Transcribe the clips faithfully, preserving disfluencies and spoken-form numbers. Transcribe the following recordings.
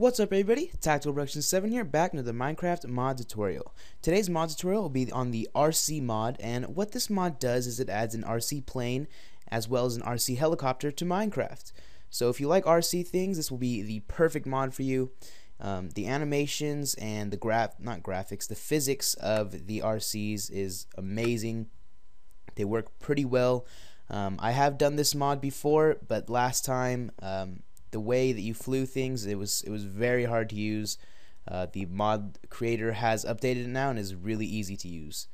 What's up everybody, Tactical Productions Seven here, back into the Minecraft mod tutorial. Today's mod tutorial will be on the R C mod, and what this mod does is it adds an R C plane as well as an R C helicopter to Minecraft. So if you like R C things, this will be the perfect mod for you. Um, the animations and the graph, not graphics, the physics of the R Cs is amazing. They work pretty well. Um, I have done this mod before, but last time, um, the way that you flew things, it was it was very hard to use. Uh, the mod creator has updated it now and is really easy to use.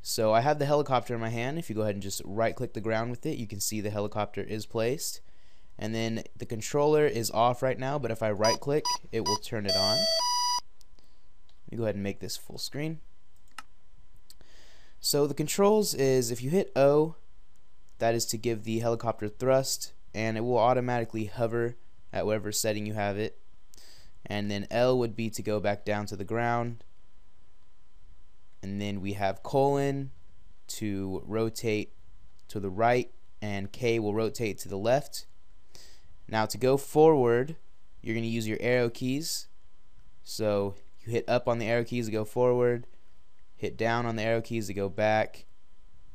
So I have the helicopter in my hand. If you go ahead and just right click the ground with it, you can see the helicopter is placed, and then the controller is off right now, but if I right click it will turn it on. Let me go ahead and make this full screen. So the controls is, if you hit O, that is to give the helicopter thrust and it will automatically hover at whatever setting you have it, and then L would be to go back down to the ground, and then we have colon to rotate to the right and K will rotate to the left. Now to go forward you're gonna use your arrow keys, so you hit up on the arrow keys to go forward, hit down on the arrow keys to go back,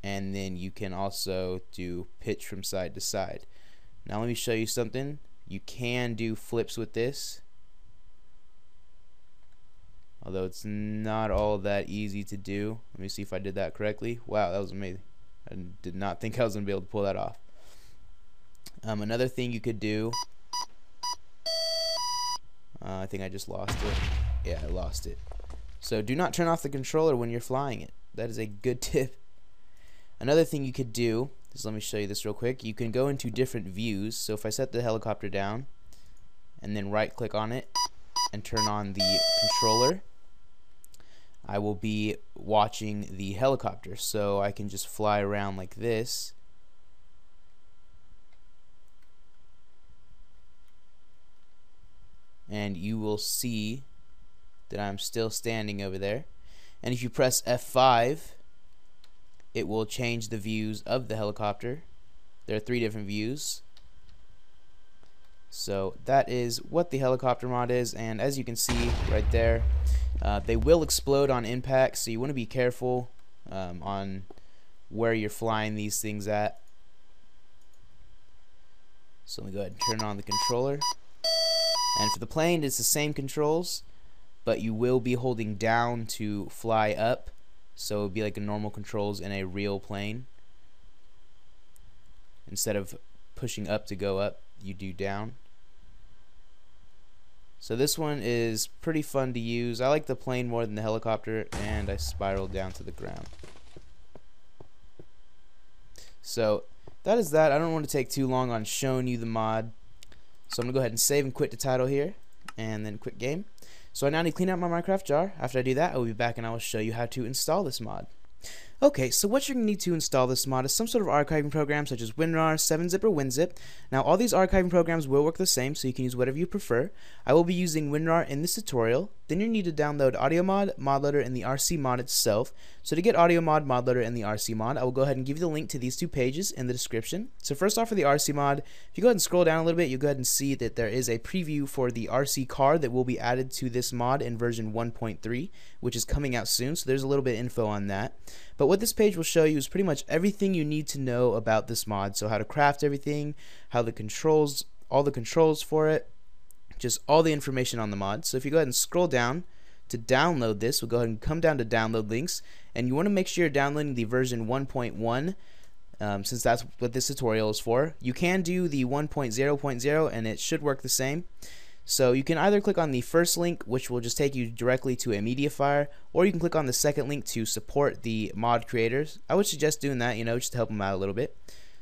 and then you can also do pitch from side to side. Now let me show you something. You can do flips with this, although it's not all that easy to do. Let me see if I did that correctly. Wow, that was amazing. I did not think I was gonna be able to pull that off. Um, another thing you could do, uh, I think I just lost it. Yeah, I lost it. So do not turn off the controller when you're flying it. That is a good tip. Another thing you could do, just let me show you this real quick. You can go into different views. So if I set the helicopter down and then right click on it and turn on the controller, I will be watching the helicopter. So I can just fly around like this, and you will see that I'm still standing over there. And if you press F five, it will change the views of the helicopter. There are three different views. So that is what the helicopter mod is, and as you can see right there, uh, they will explode on impact, so you want to be careful um, on where you're flying these things at. So let me go ahead and turn on the controller, and for the plane it's the same controls, but you will be holding down to fly up. So it would be like a normal controls in a real plane. Instead of pushing up to go up, you do down. So this one is pretty fun to use. I like the plane more than the helicopter, and I spiraled down to the ground. So that is that. I don't want to take too long on showing you the mod. So I'm going to go ahead and save and quit the title here, and then quit game. So I now need to clean out my Minecraft jar. After I do that, I will be back and I will show you how to install this mod. Okay, so what you're going to need to install this mod is some sort of archiving program such as WinRAR, seven zip, or WinZip. Now all these archiving programs will work the same, so you can use whatever you prefer. I will be using WinRAR in this tutorial. Then you need to download AudioMod, ModLoader, and the R C mod itself. So to get AudioMod, ModLoader, and the R C mod, I will go ahead and give you the link to these two pages in the description. So first off, for the R C mod, if you go ahead and scroll down a little bit, you'll go ahead and see that there is a preview for the R C car that will be added to this mod in version one point three, which is coming out soon, so there's a little bit of info on that. But what this page will show you is pretty much everything you need to know about this mod. So how to craft everything, how the controls, all the controls for it, just all the information on the mod. So if you go ahead and scroll down to download this, we'll go ahead and come down to download links, and you want to make sure you're downloading the version one point one, um, since that's what this tutorial is for. You can do the one point zero point zero and it should work the same. So you can either click on the first link, which will just take you directly to a Mediafire, or you can click on the second link to support the mod creators. I would suggest doing that, you know, just to help them out a little bit.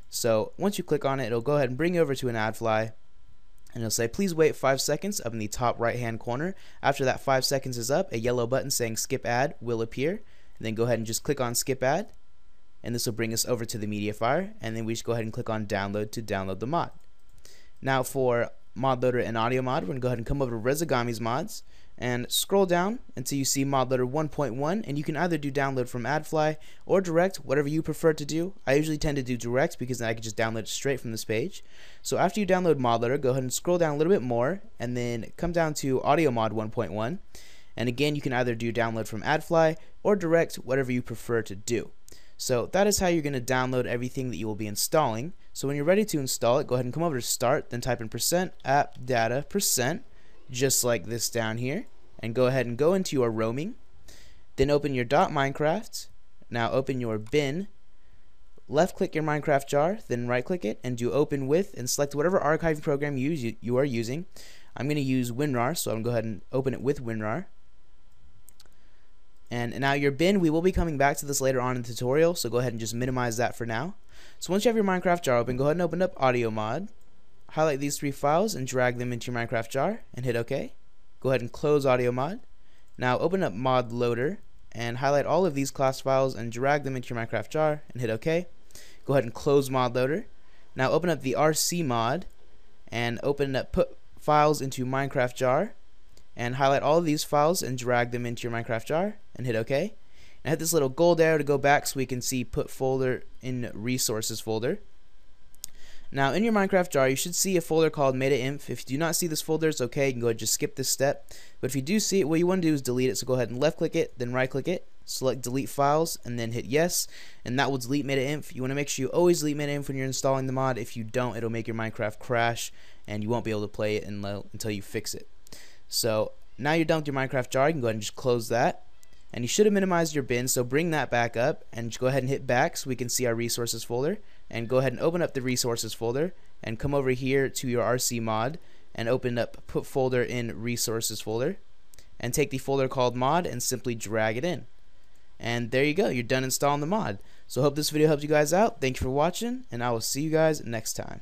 So once you click on it, it'll go ahead and bring you over to an Adfly, and it'll say please wait five seconds up in the top right hand corner. After that five seconds is up, a yellow button saying skip ad will appear, and then go ahead and just click on skip ad, and this will bring us over to the Mediafire, and then we just go ahead and click on download to download the mod. Now for ModLoader, and AudioMod, we're going to go ahead and come over to Rezagami's mods and scroll down until you see ModLoader one point one, and you can either do download from Adfly or direct, whatever you prefer to do. I usually tend to do direct because then I can just download it straight from this page. So after you download ModLoader, go ahead and scroll down a little bit more and then come down to AudioMod one point one, and again you can either do download from Adfly or direct, whatever you prefer to do. So that is how you're going to download everything that you will be installing. So when you're ready to install it, go ahead and come over to start, then type in percent app data percent just like this down here, and go ahead and go into your roaming, then open your .minecraft. Now open your bin, left click your Minecraft jar, then right click it and do open with, and select whatever archiving program you use, you are using. I'm going to use WinRAR, so I'm going to go ahead and open it with WinRAR. And now your bin, we will be coming back to this later on in the tutorial, so go ahead and just minimize that for now. So once you have your Minecraft jar open, go ahead and open up AudioMod, highlight these three files and drag them into your Minecraft jar and hit OK. Go ahead and close AudioMod. Now open up ModLoader and highlight all of these class files and drag them into your Minecraft jar and hit OK. Go ahead and close ModLoader. Now open up the R C mod and open up put files into Minecraft jar, and highlight all of these files and drag them into your Minecraft jar and hit OK. Now hit this little gold arrow to go back so we can see put folder in resources folder. Now in your Minecraft jar you should see a folder called MetaInf. If you do not see this folder, it's okay, you can go ahead and just skip this step. But if you do see it, what you want to do is delete it, so go ahead and left click it, then right click it, select delete files, and then hit yes, and that will delete MetaInf. You want to make sure you always delete MetaInf when you're installing the mod. If you don't, it'll make your Minecraft crash and you won't be able to play it until you fix it. So now you're done with your Minecraft jar, you can go ahead and just close that. And you should have minimized your bin, so bring that back up and just go ahead and hit back so we can see our resources folder, and go ahead and open up the resources folder and come over here to your R C mod and open up put folder in resources folder and take the folder called mod and simply drag it in. And there you go, you're done installing the mod. So hope this video helped you guys out. Thank you for watching, and I will see you guys next time.